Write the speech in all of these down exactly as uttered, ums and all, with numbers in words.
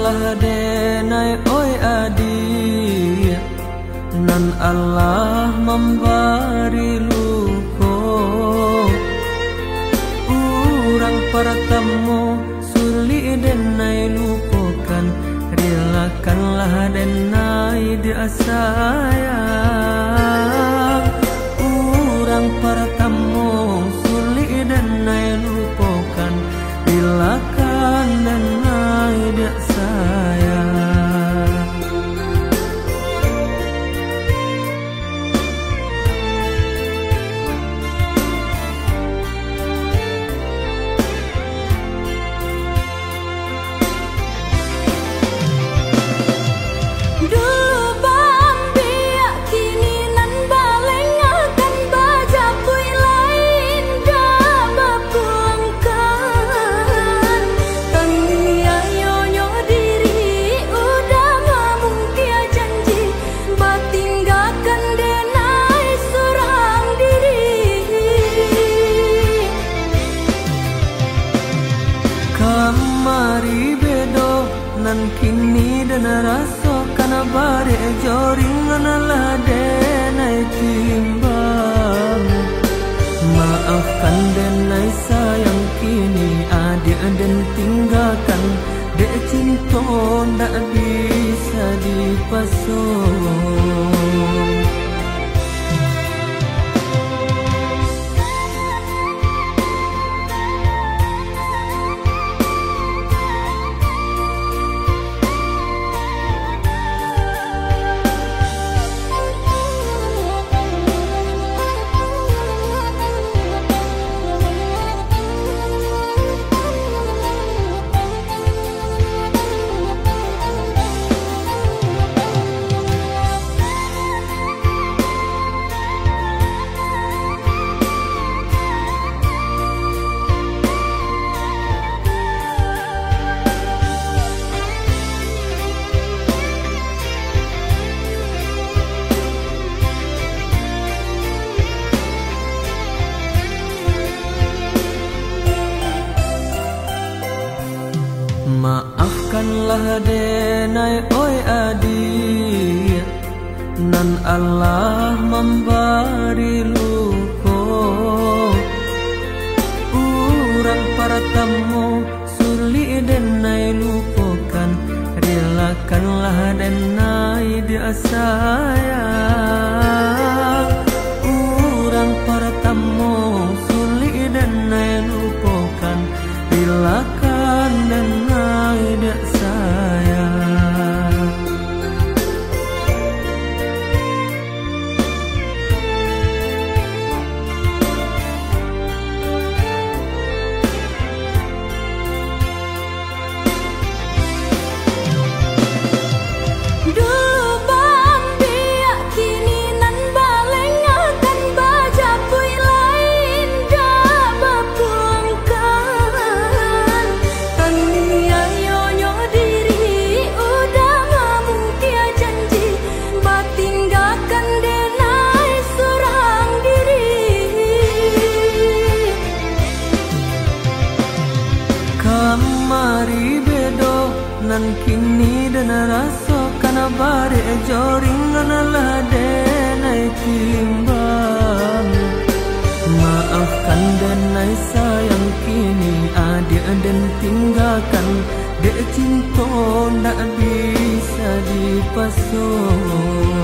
Allah denai oi adia nan Allah memberi luko urang pertemu suli denai lukokan rilakanlah denai dia sayang urang pertemu suli denai lukokan rilakan denai dia sayang. Maafkanlah denai oi adia nan Allah memberi luko urang pertemu suli denai lukokan rilakanlah denai dia sayang urang pertemu suli denai lukokan rilakan denai dia sayang. Bare joringan lah denai timbang maafkan denai sayang kini adik dan tinggalkan dek cinta tak bisa dipasung.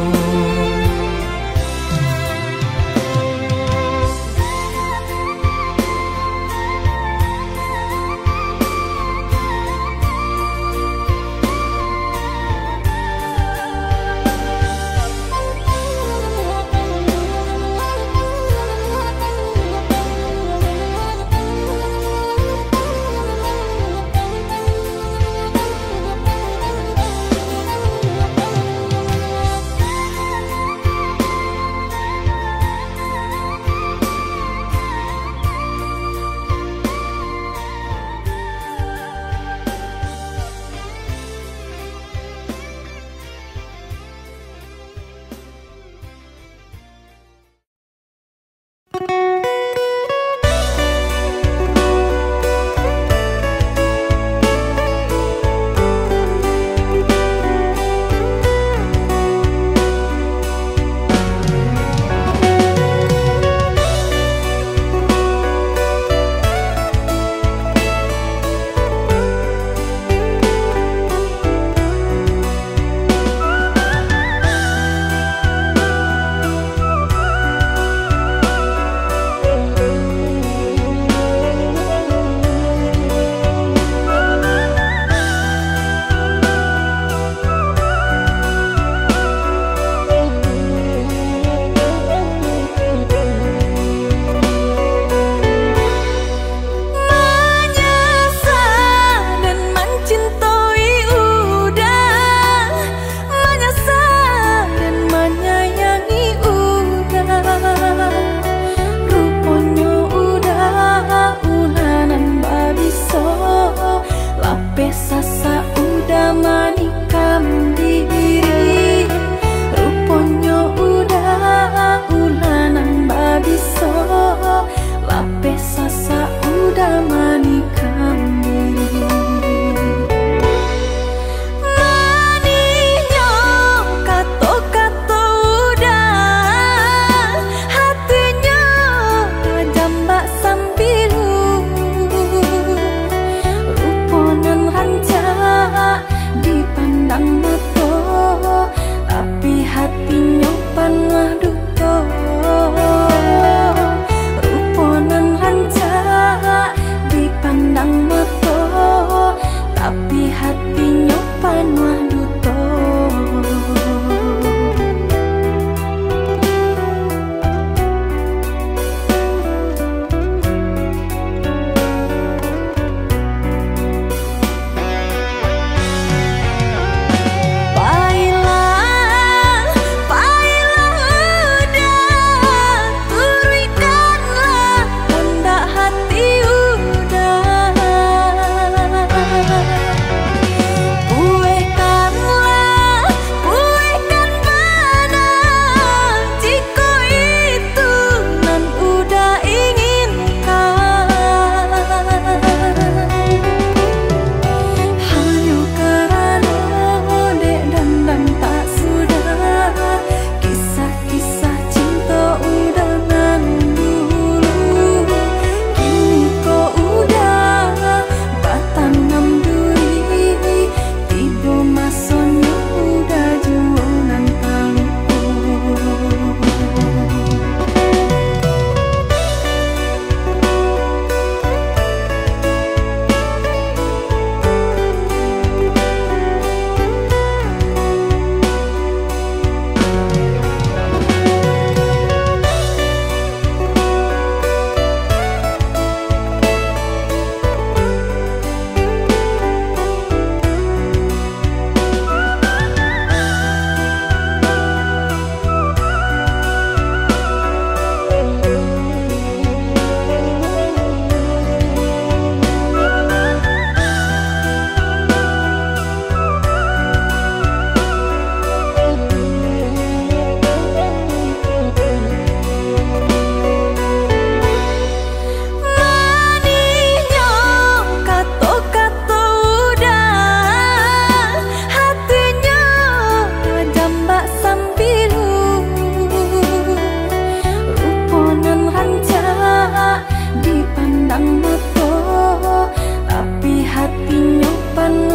Sayang,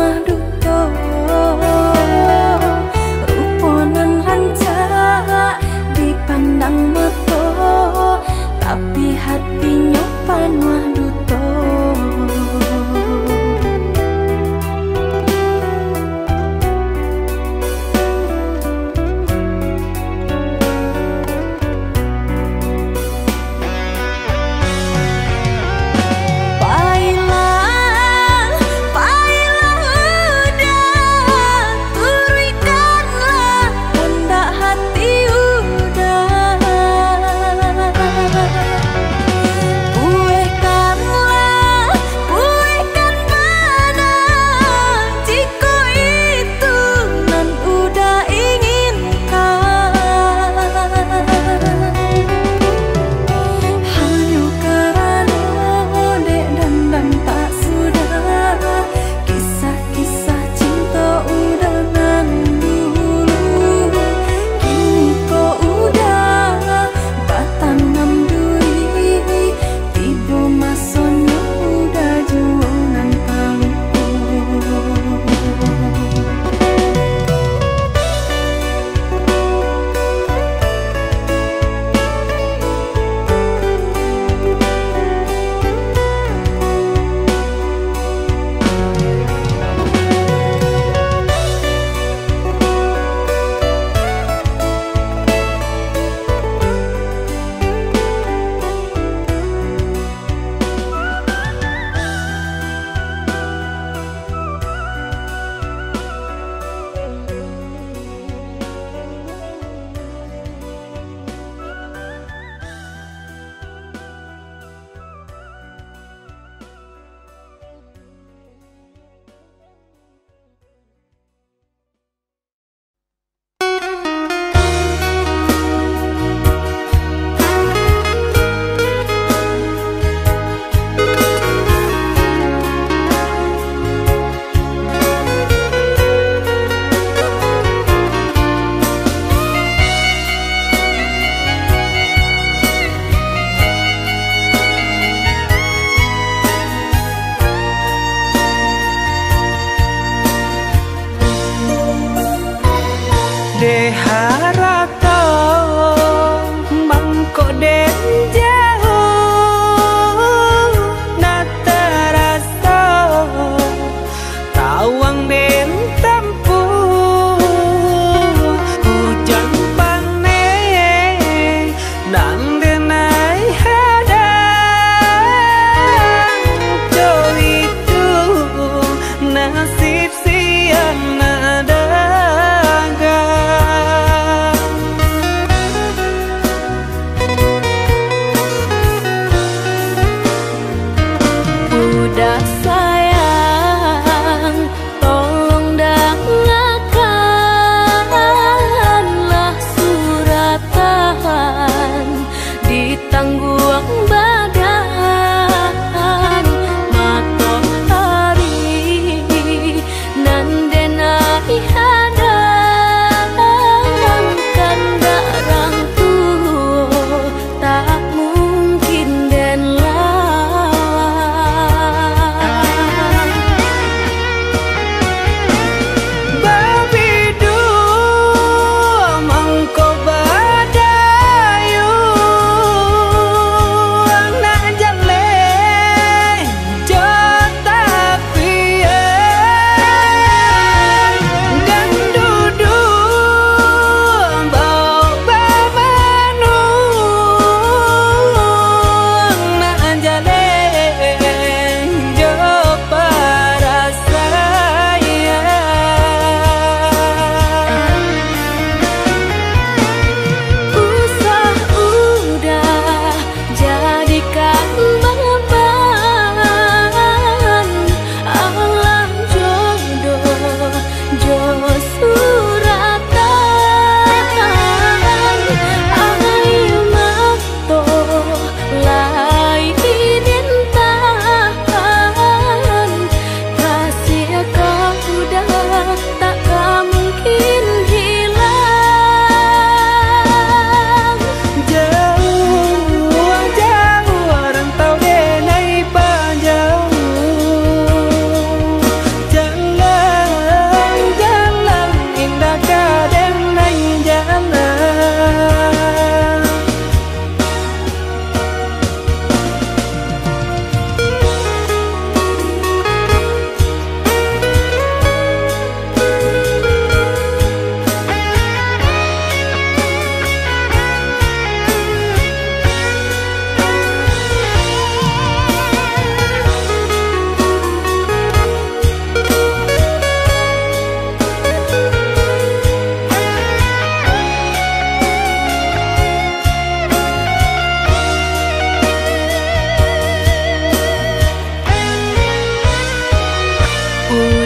oh.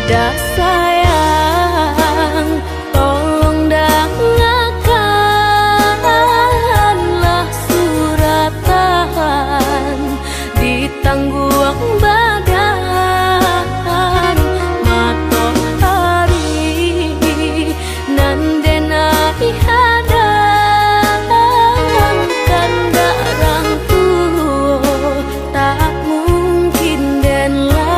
Dah sayang, tolong dengarkanlah suratan di tangguang badan matok hari nan denai hadang kan darang tuh tak mungkin den lawan.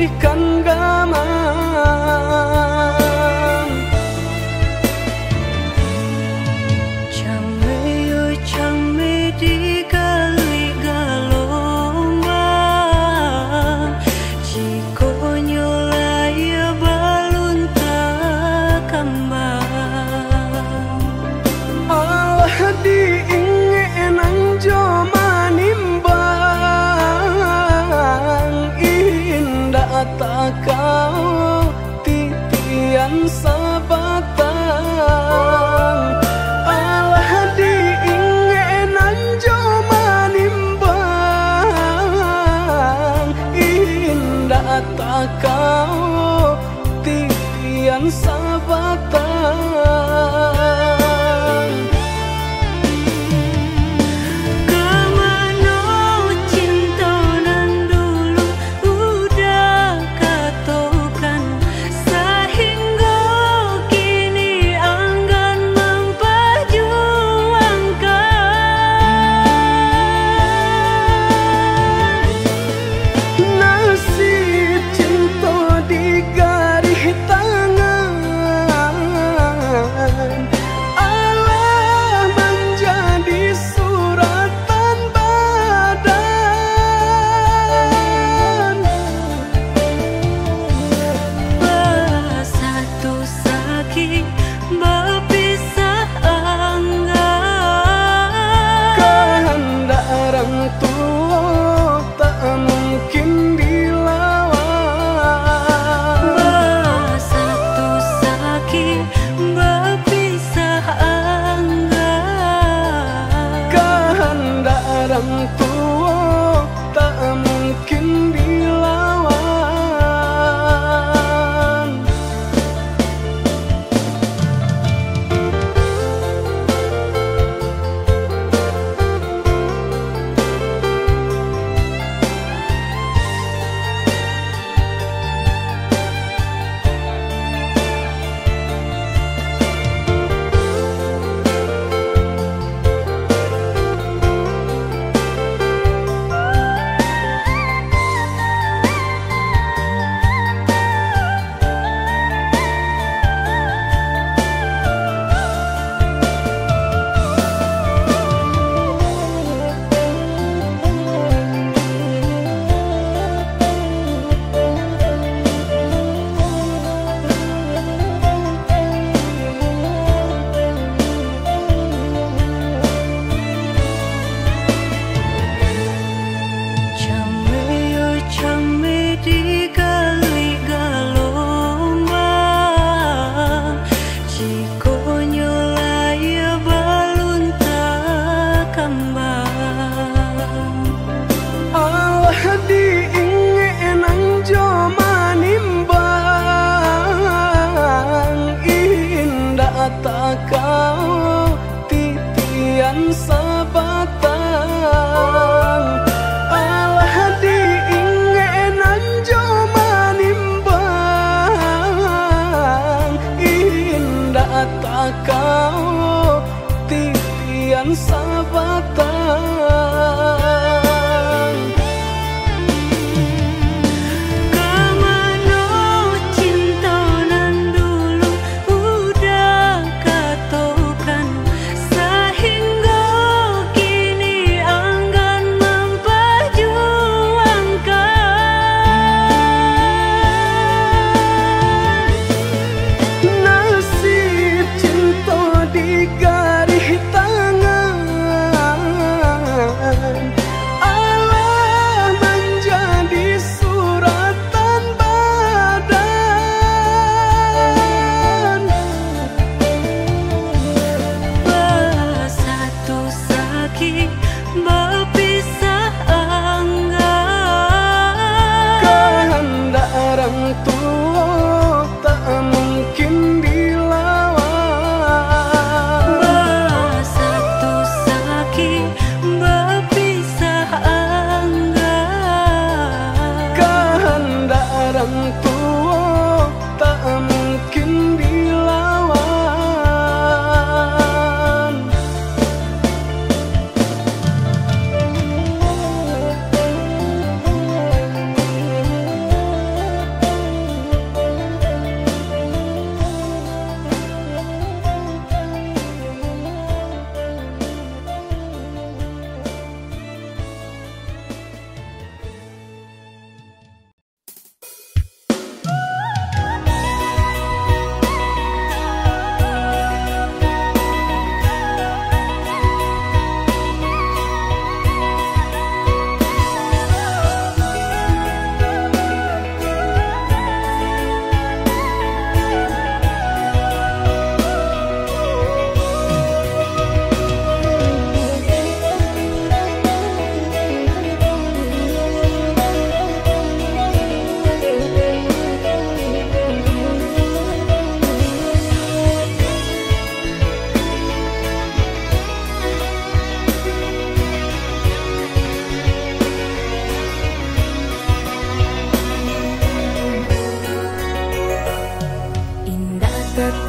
pulihkan gaman. Chameu chameu digali galomba, cikonyo laia balun takambang. Allah diingin anjoma. Tak kau titian sabatang, Allah diingin anjo manimbang. Indah tak kau titian sabatang.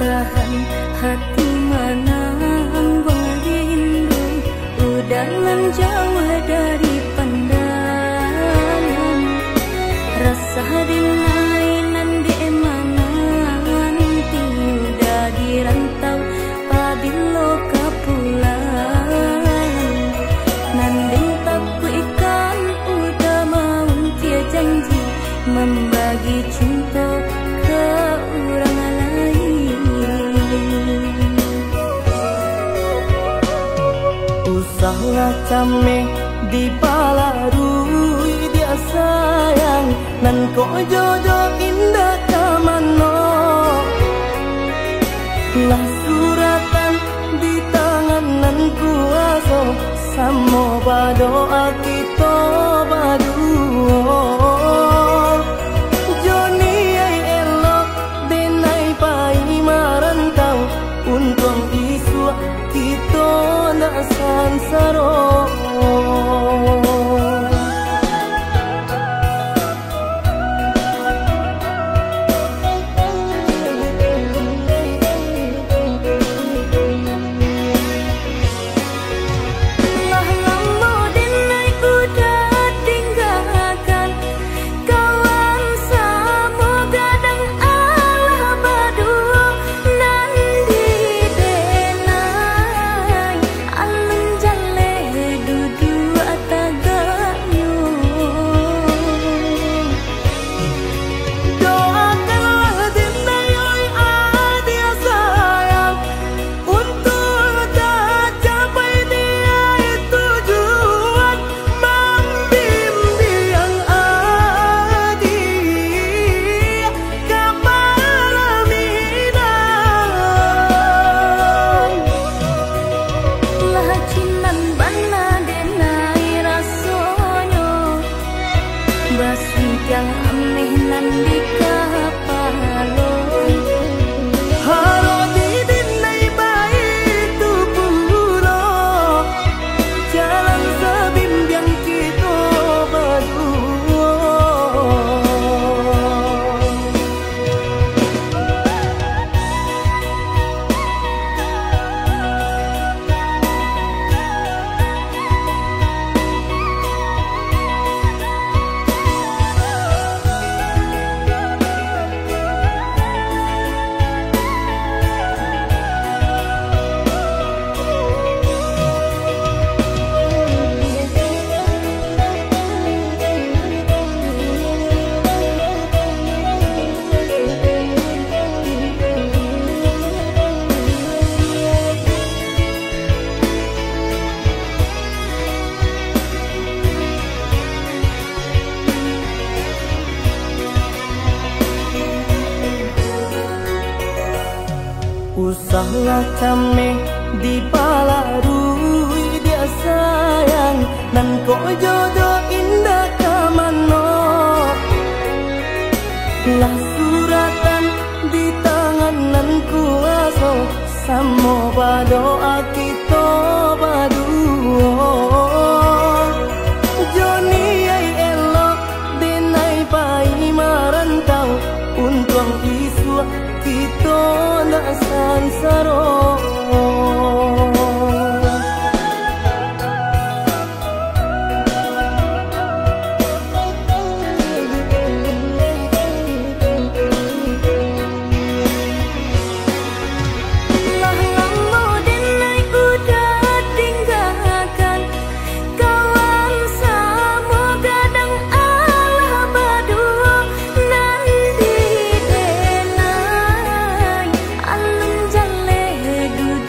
tahan hati menang merindu, udahan jauh dari pandangan, rasa dilainan di emangan, tiada dirantau pabilo kapulang, nanding tapu ikan udah mau dia janji membagi cinta ke orang lain. Usahlah cameh dibalarui dia sayang, nan kok jodoh indah kamano, lah suratan di tangan nan kuasa, samo badoa kita baduo. Usahlah cameh dibalarui dia sayang, dan kok jodoh indah kamano, lah suratan di tangan nan kuasa, samo badoa kita baduo. Joni ai elok denai pai marantau, untuang isua kita nak sansaro. Jangan leh duduk.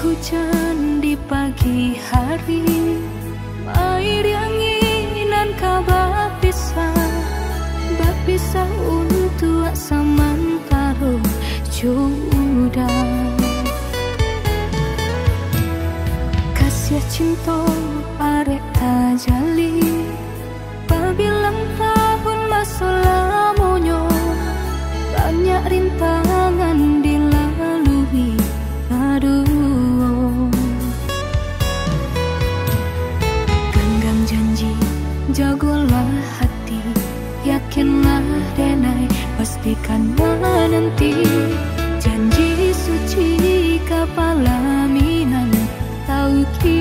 hujan di pagi hari, air yang inginan kabar bisa, bak bisa untuk samantaro judang. Kasih cinta arek tajali, pabilang tahun masalah monyo, banyak rintangan dilalui. Aduh, genggam janji, jagolah hati, yakinlah denai, pastikan menanti janji suci kapala minan tauki.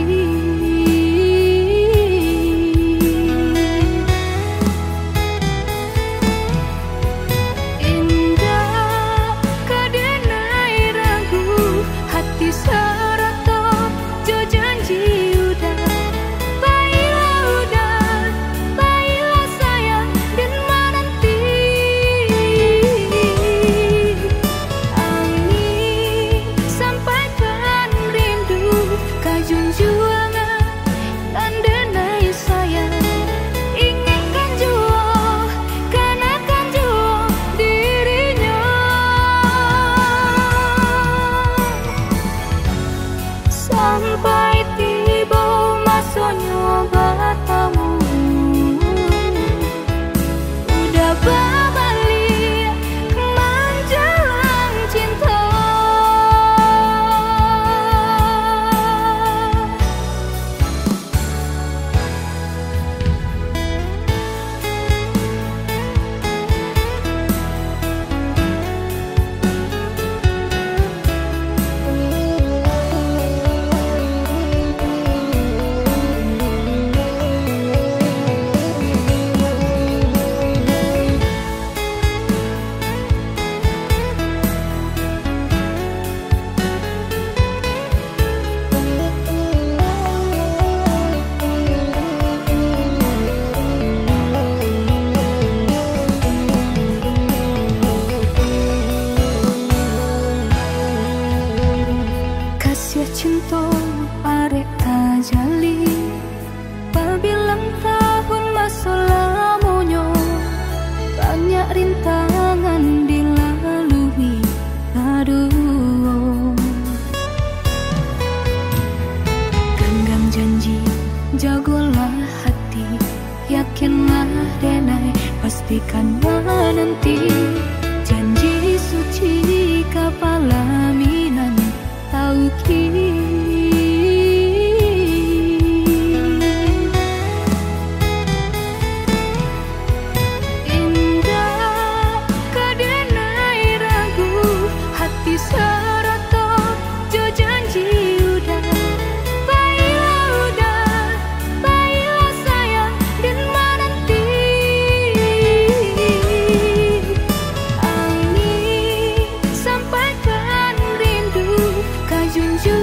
Junju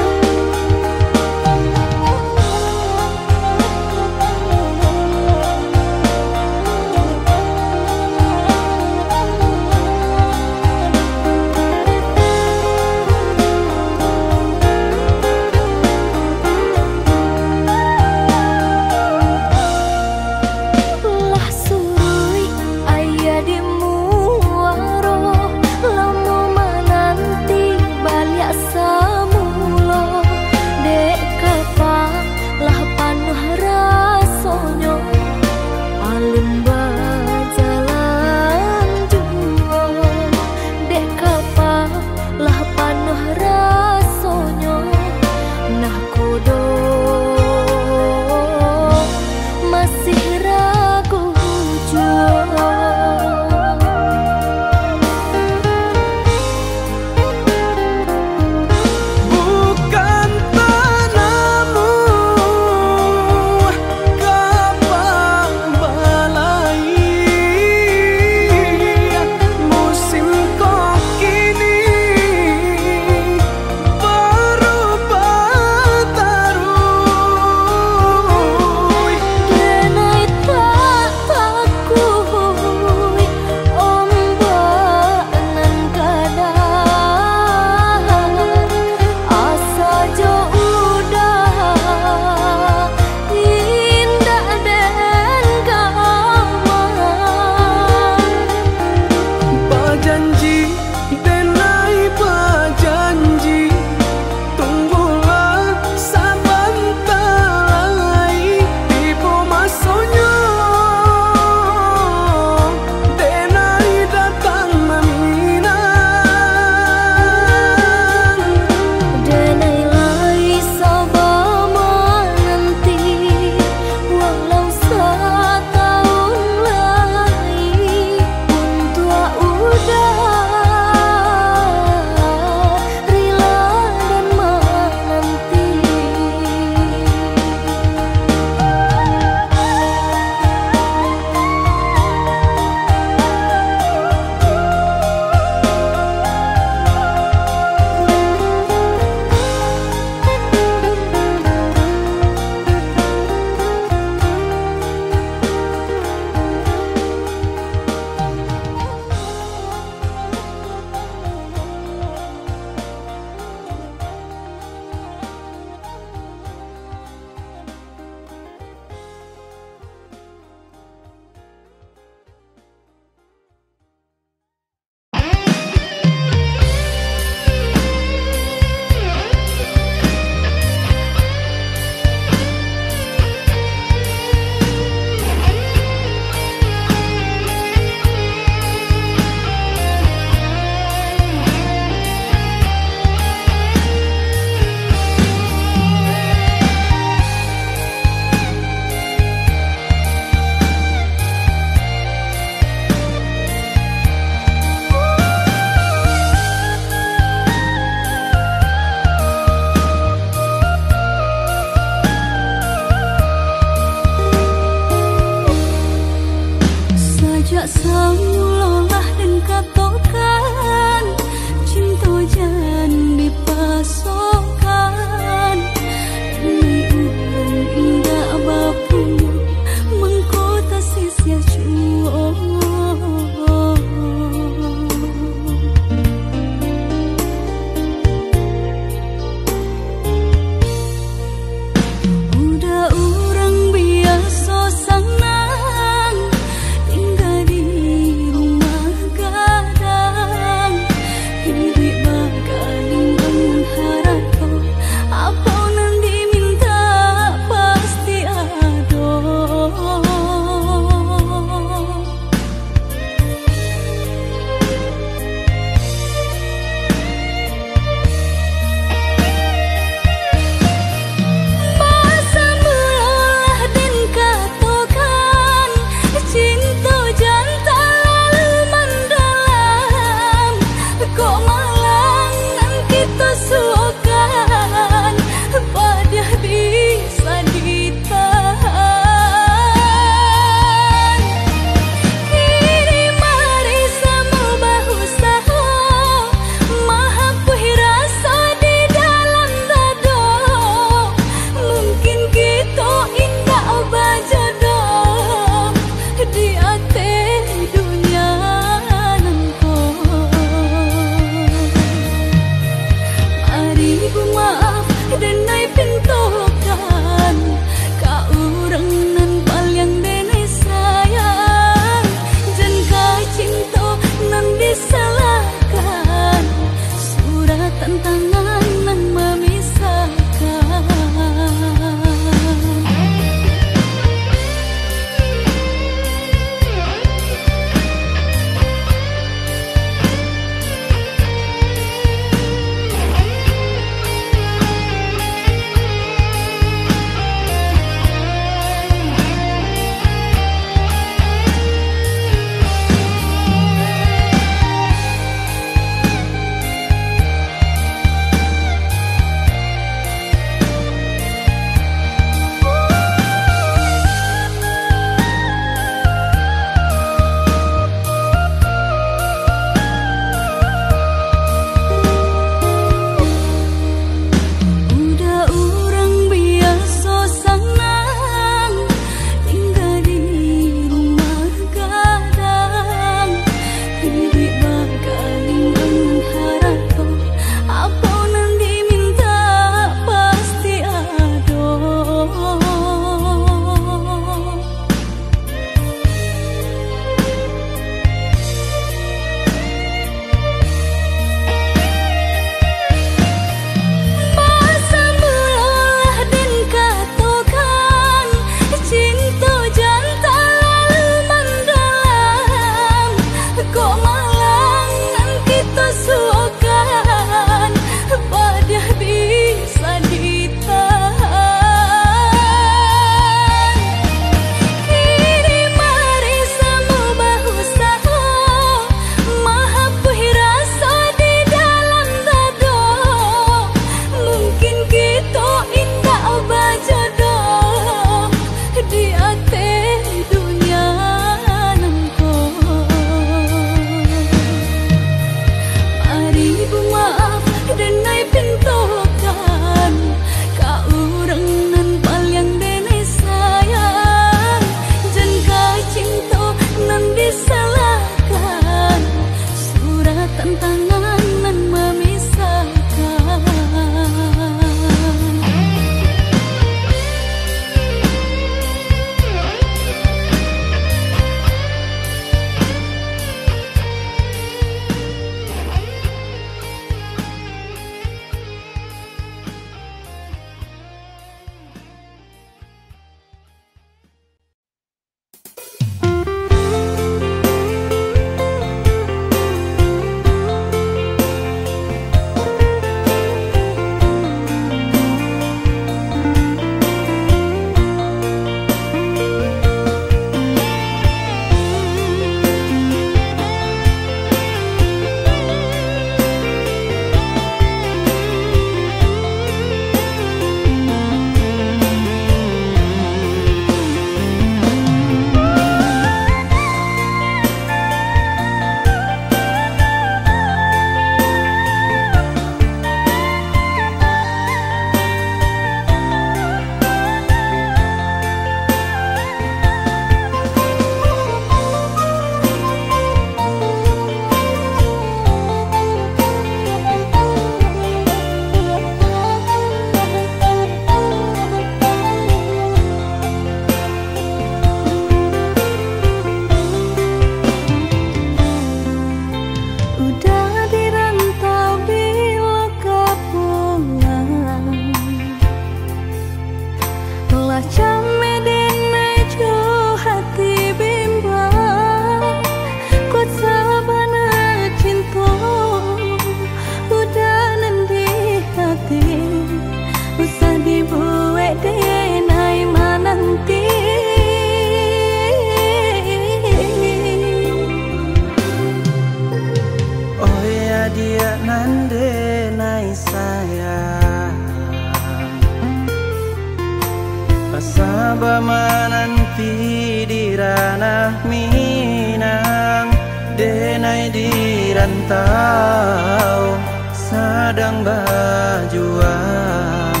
Tapi di ranah Minang, denai di rantau, sadang bajuang,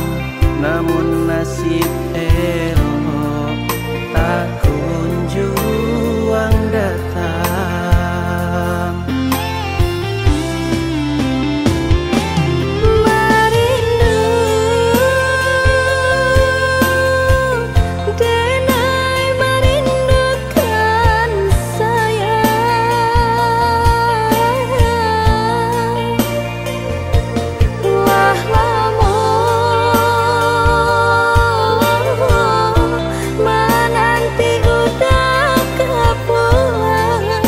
namun nasib elok tak kunjung datang. Merindu denai merindukan saya, wah lamo menanti udah kepulang.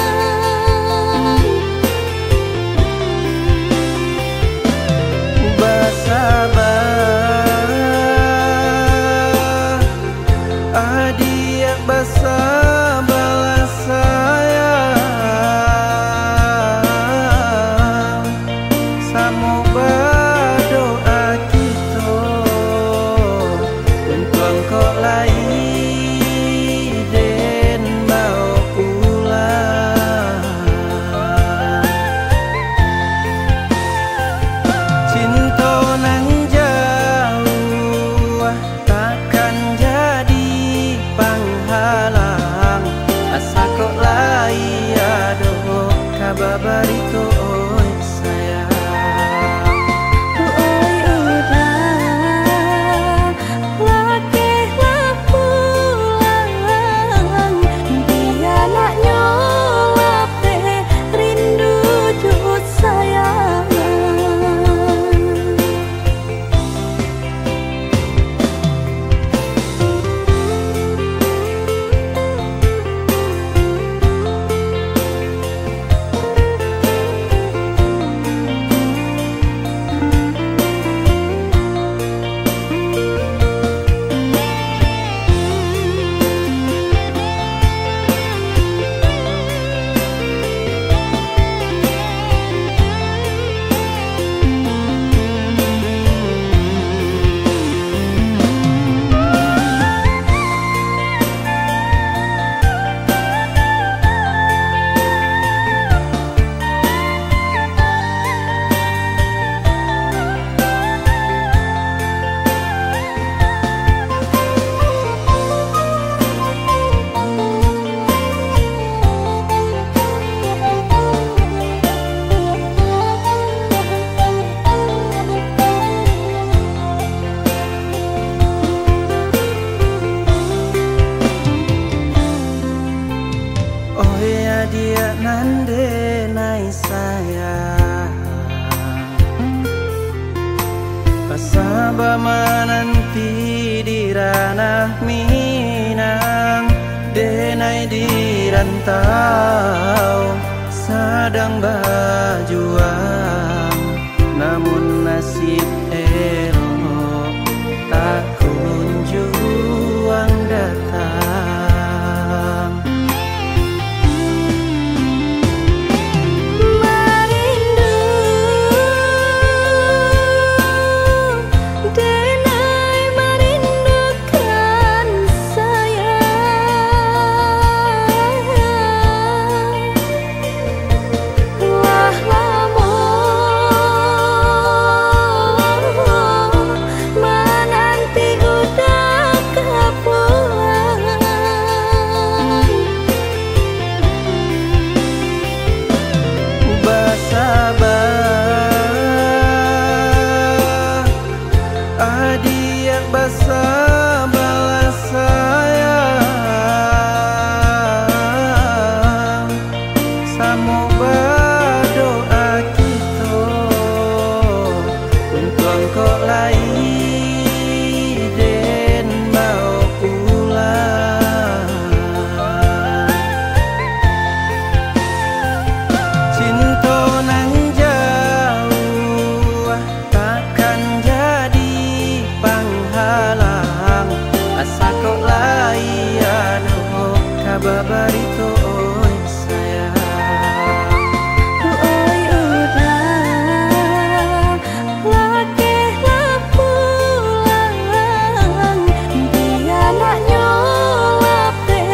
Basabah adiak basabah sayang, samo berdoa kita untuk kau lain dan mau pulang. Cinta nang jauh takkan jadi penghalang, asa kok lai adoh kababari oi sayang. Oi udah lakehlah pulang, dia nak nyolap teh rindu jut sayang. Dia nandenai sayang, pasaba menanti di ranah Minang, denai di rantau, sadang bajuang, namun nasib elok tak kunjung datang. Adiak basabah sayang, samo berdoa kita untuk kau lain dan mau pulang. Cinta nang jauh takkan jadi penghalang, asa kok lai adoh kababari oi sayang. Oi udah lakehlah pulang, dia nak nyolap teh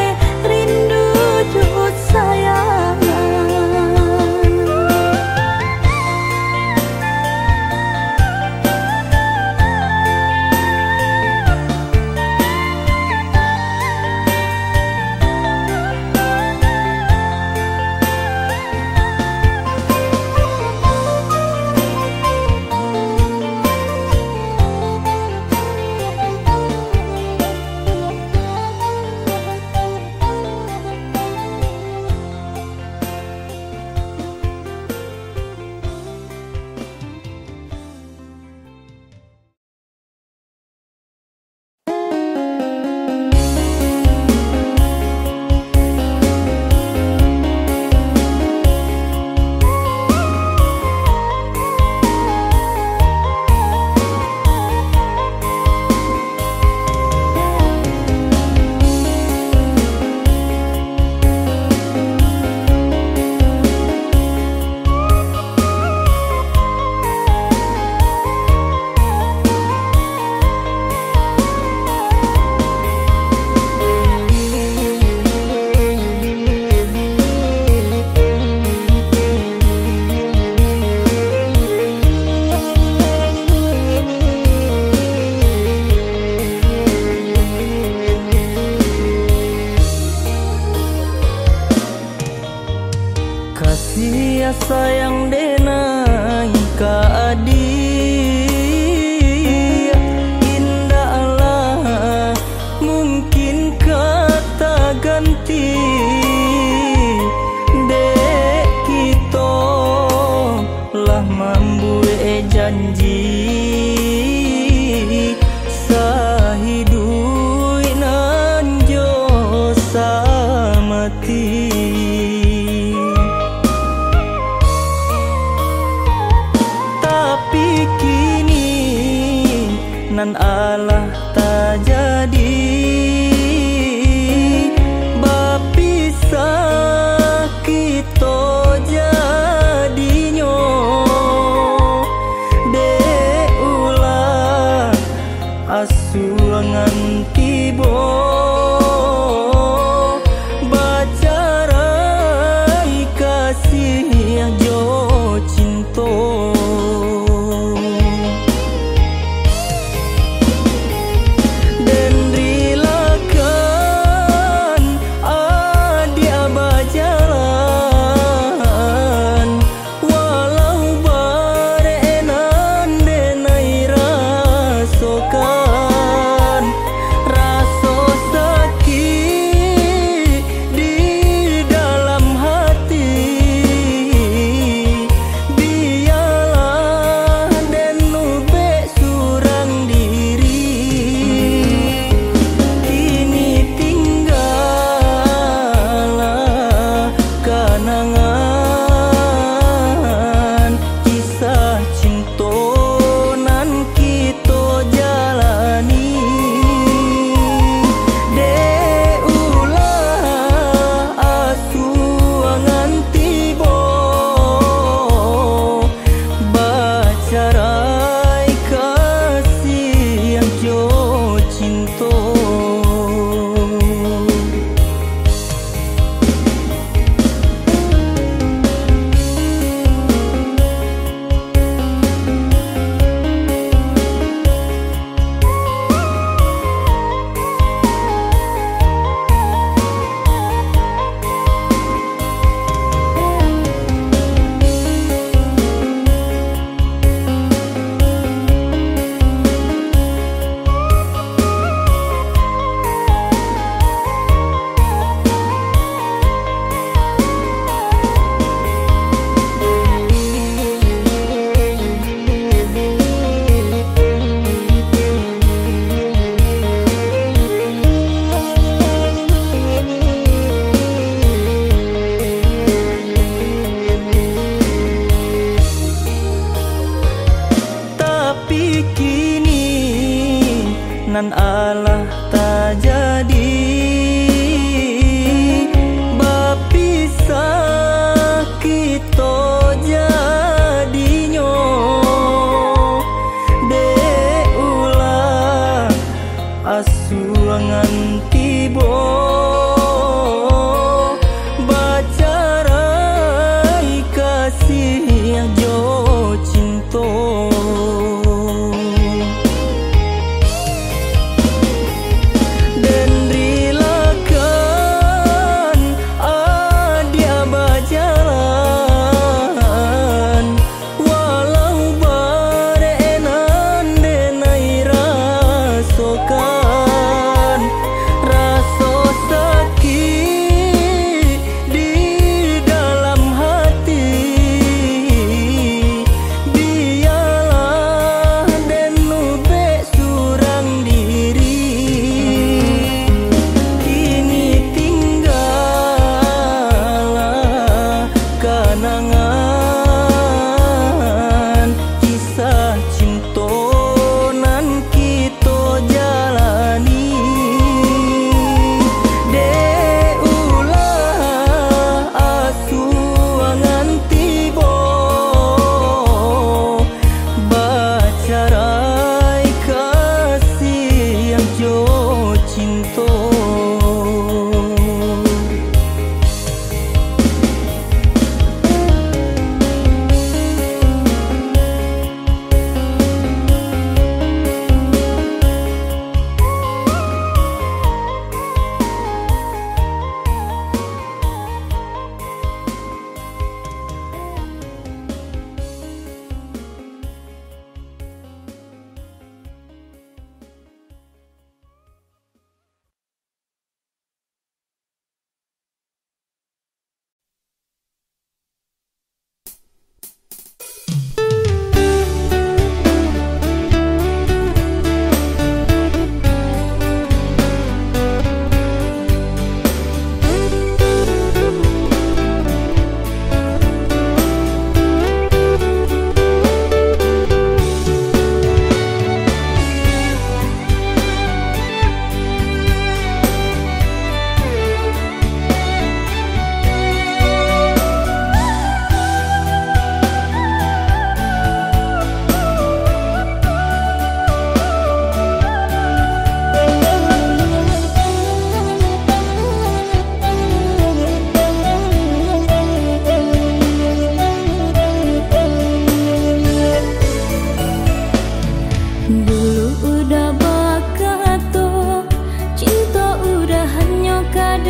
sayang denai ka adi indahlah mungkin kata ganti dek kita lah mambu e janji. Samati Oh,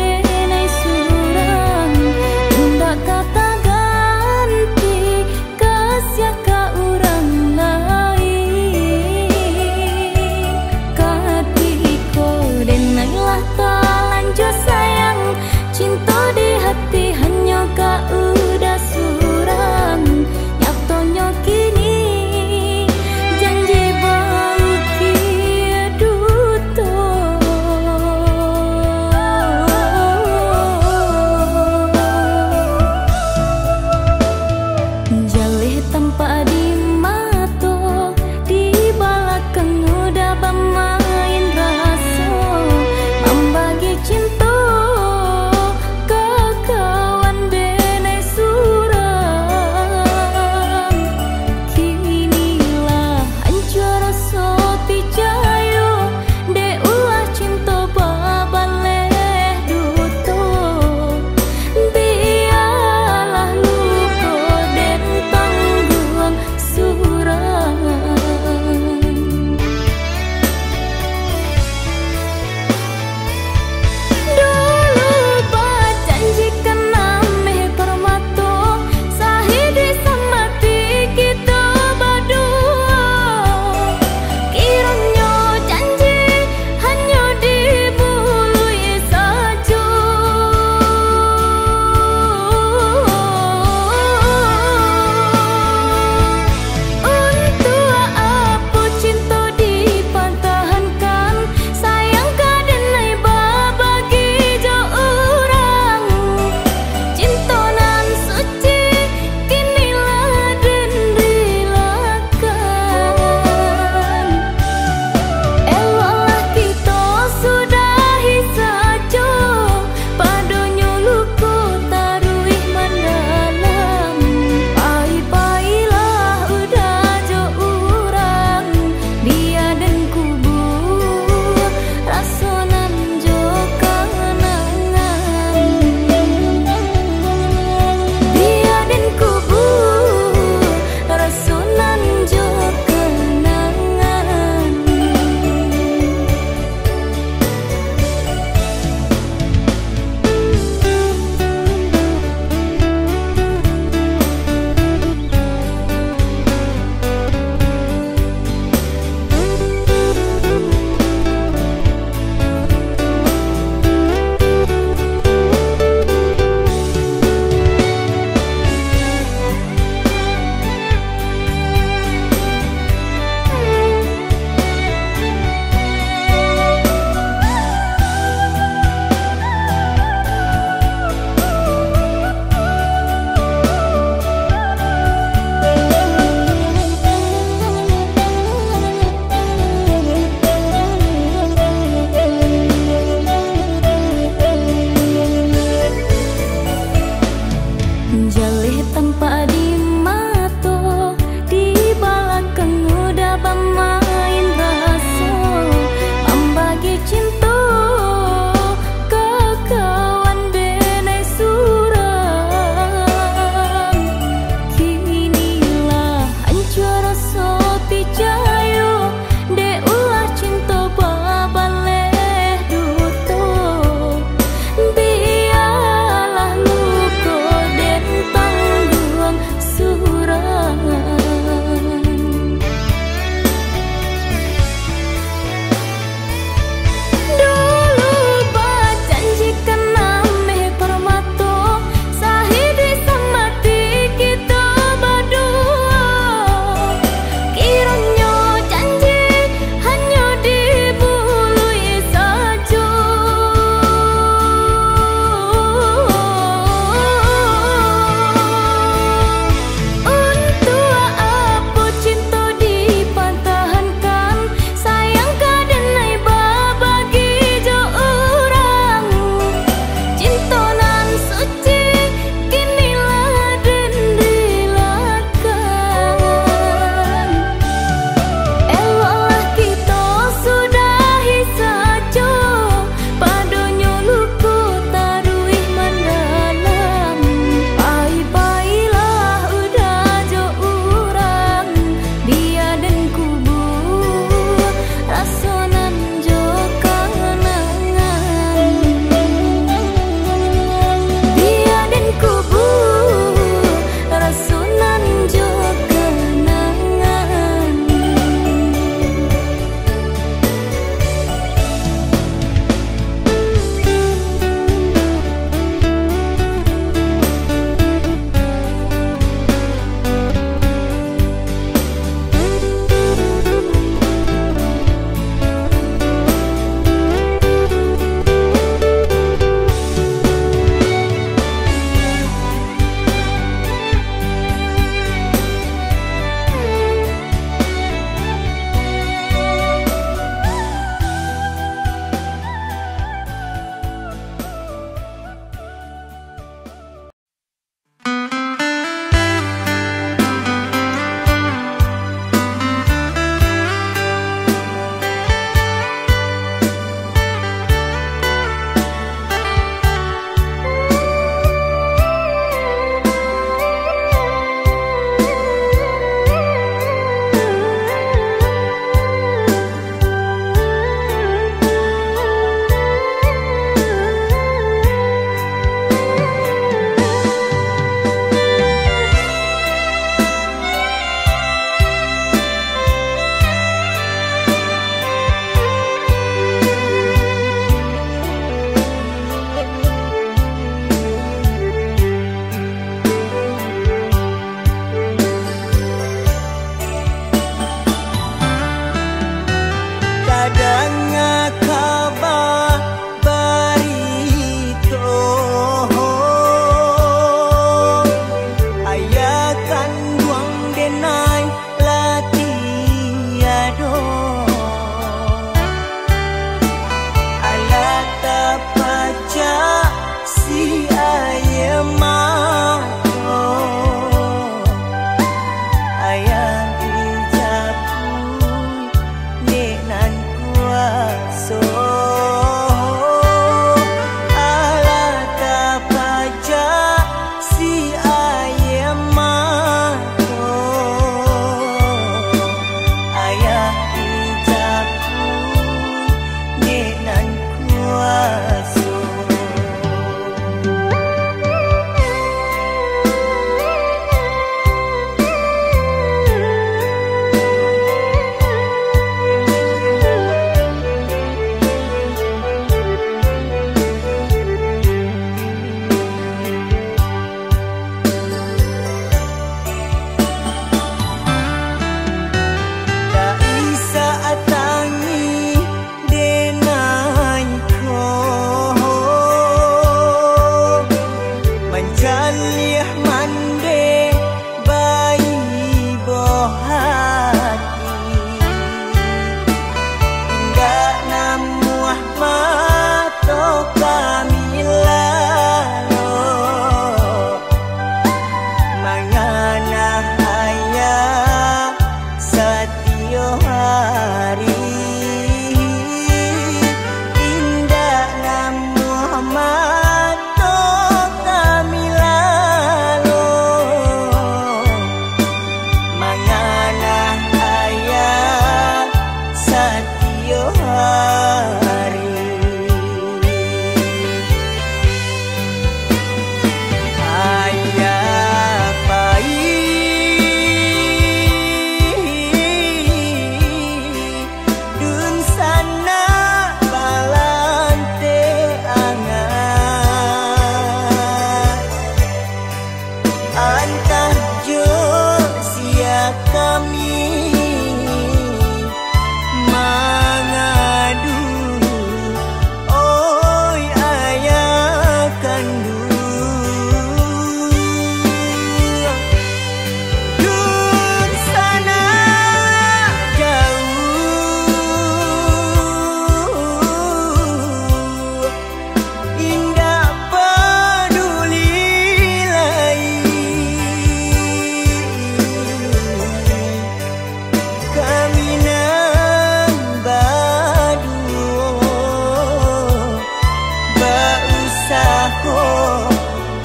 jago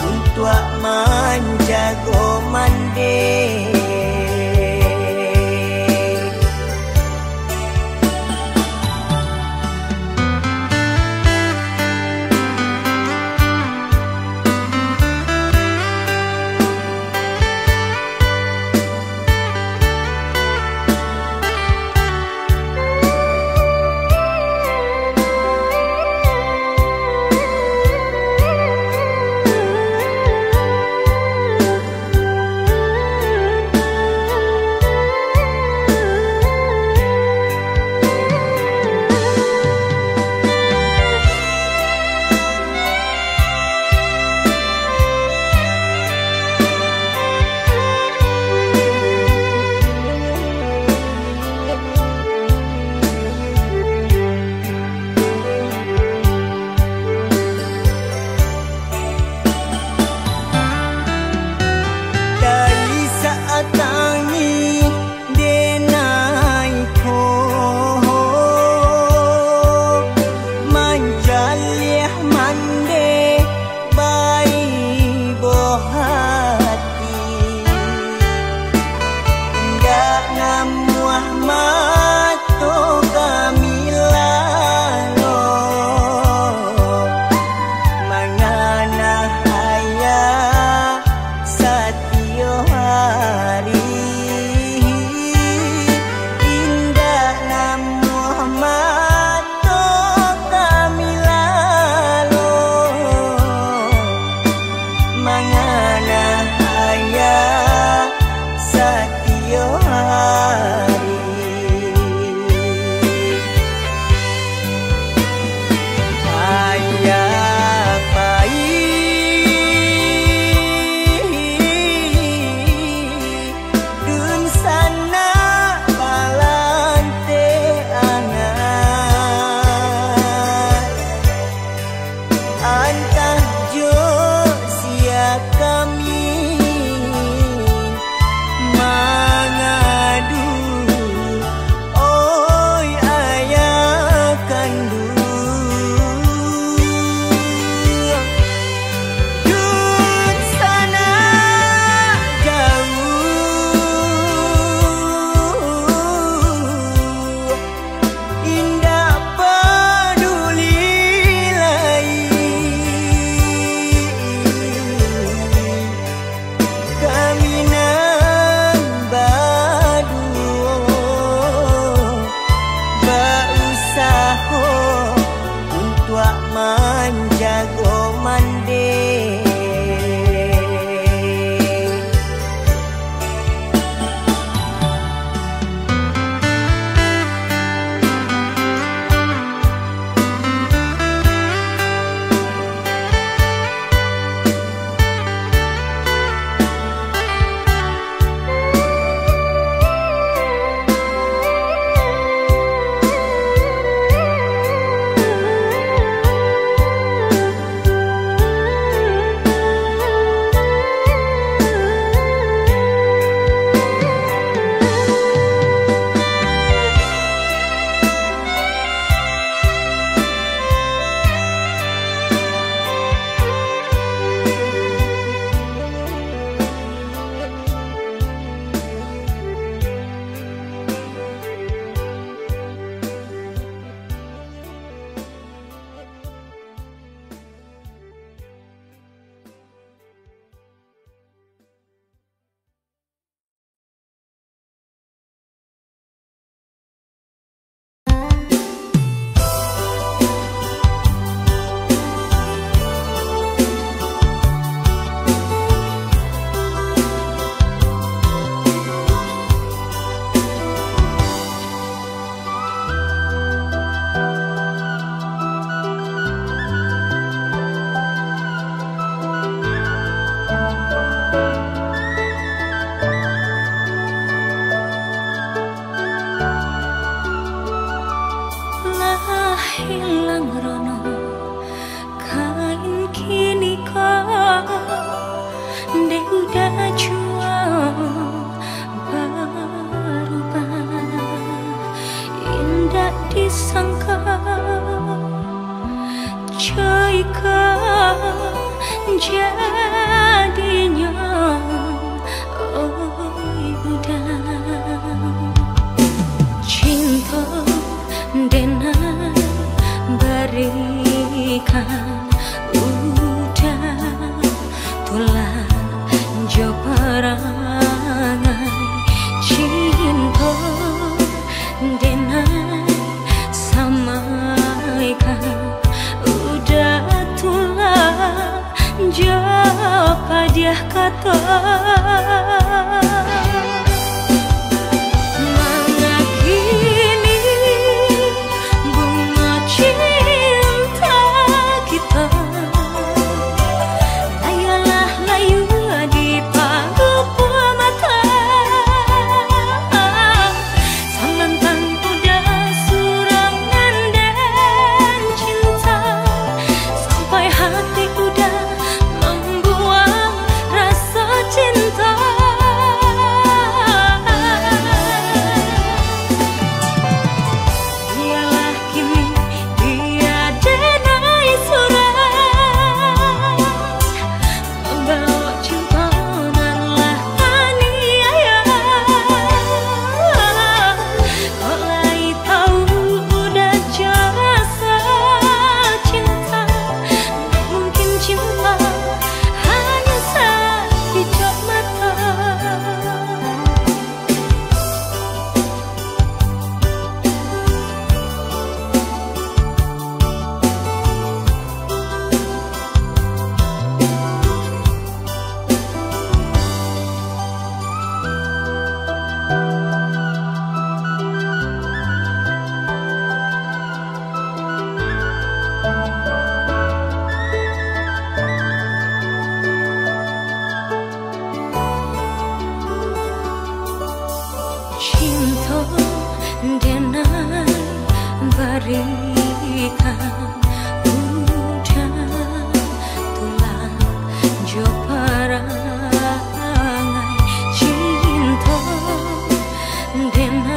untuk menjago mandi menjadinya oi Buddha cinta dena berikan udah tulang joparangai cinta dena samaikan udah tulang jauh dia kata mengakini bunga cinta kita ayolah layu di pagu mata samantang kuda surangan dan cinta sampai hati kuda cinta dena berikan udah tulang joparangai cinta dena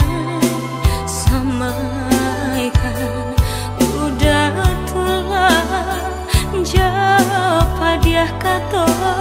samaikan udah tulang jauh dia kata cinta.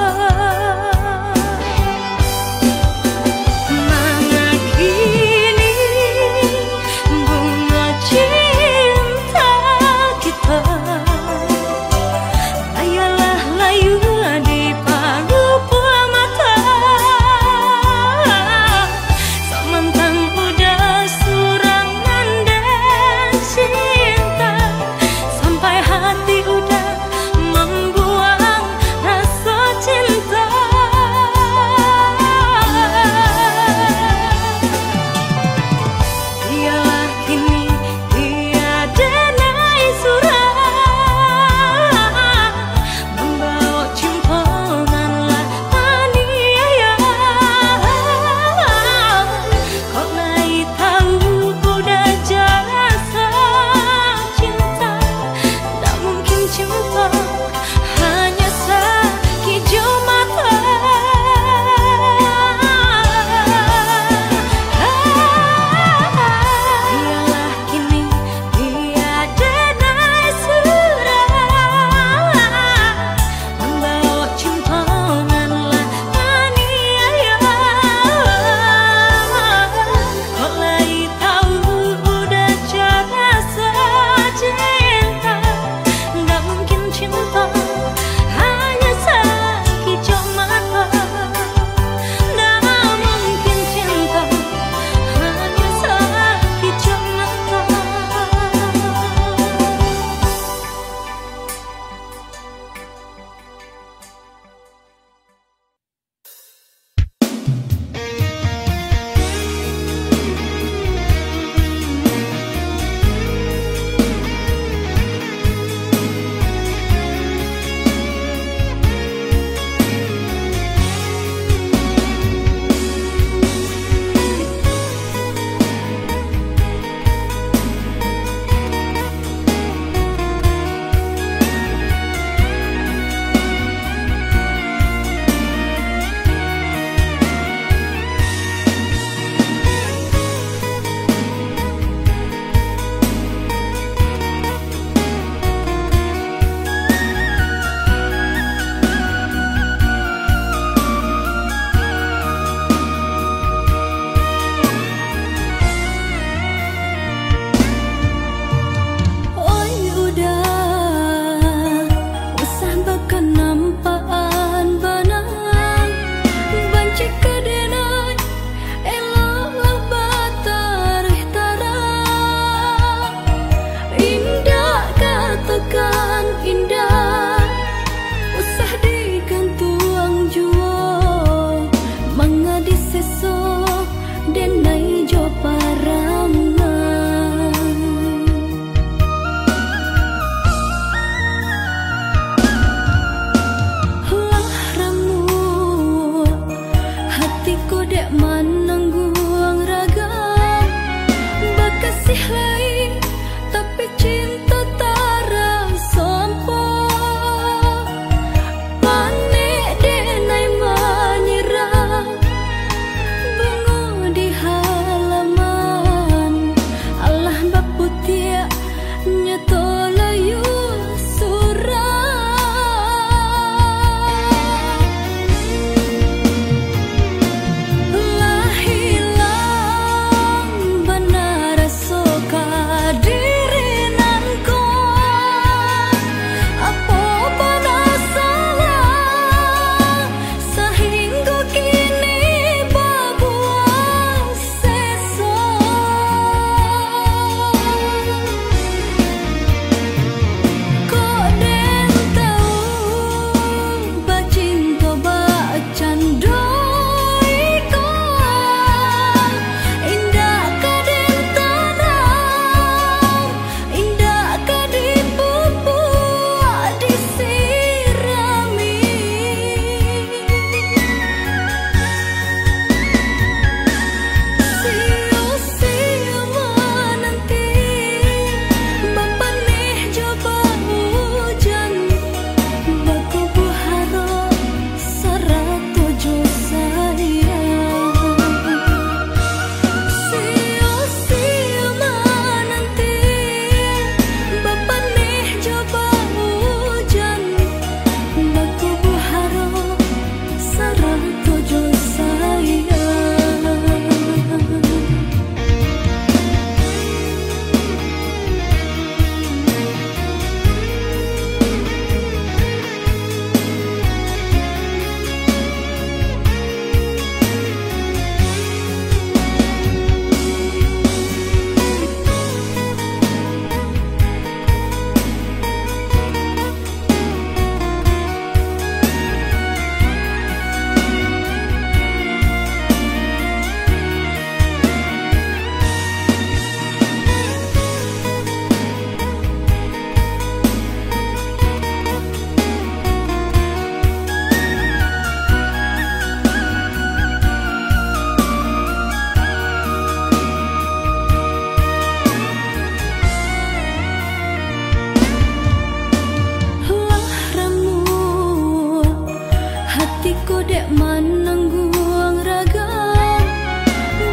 Hatiku dek menanggung raga,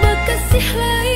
bakasih lain.